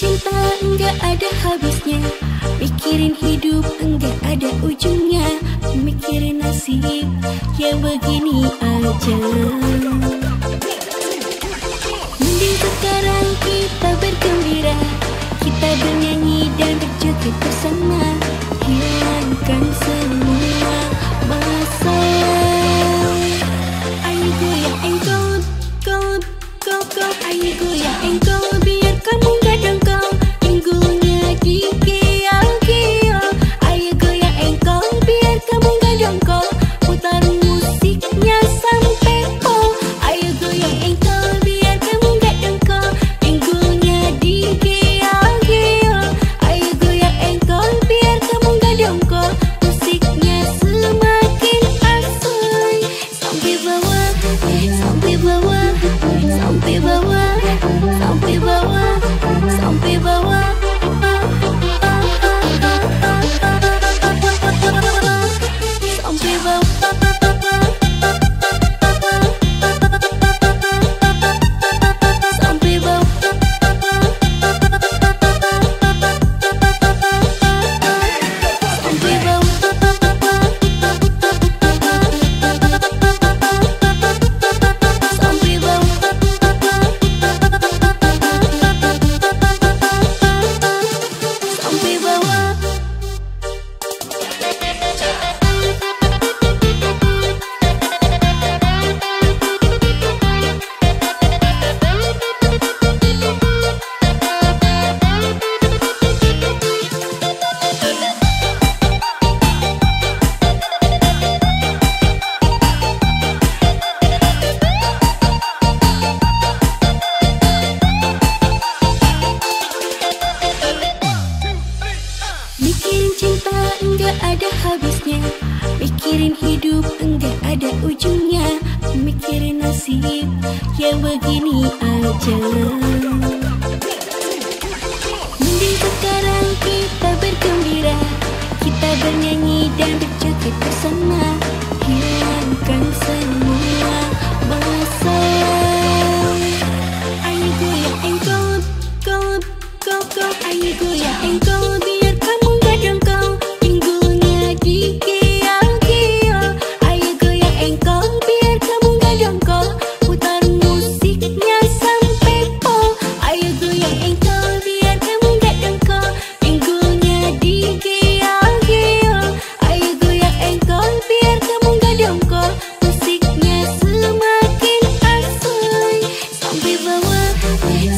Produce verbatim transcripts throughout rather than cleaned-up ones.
cinta enggak ada habisnya, mikirin hidup enggak ada ujungnya, mikirin nasib ya begini aja. Mending sekarang kita bergembira, kita bernyanyi dan berjoget bersama, hilangkan semua masalah. Ayo goyang engkau, kau, kau, kau, ayo goyang engkau, biarkan menggadang kau, pinggulnya di kial-kial. Ayo goyang engkau, biarkan menggadang kau, putar musiknya sampai kau. Ayo goyang engkau, biarkan menggadang kau, pinggulnya di kial-kial. Ayo goyang engkau, biarkan menggadang kau, musiknya semakin asli. Sampai bawah, sampai bawah, sampai bawah, sampai bawah, sampai bawah. Sampai bawah. Mikirin hidup enggak ada ujungnya, mikirin nasib ya begini aja. Mending sekarang kita bergembira, kita bernyanyi dan berjoget bersama, hilangkan semua masalah. Ayo goyang engkau, kau, kau, kau, ayo goyang engkau, biarkan menggadang kau, pinggulnya di kial.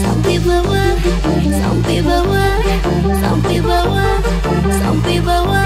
Sampai bawah, sampai bawah, sampai bawah.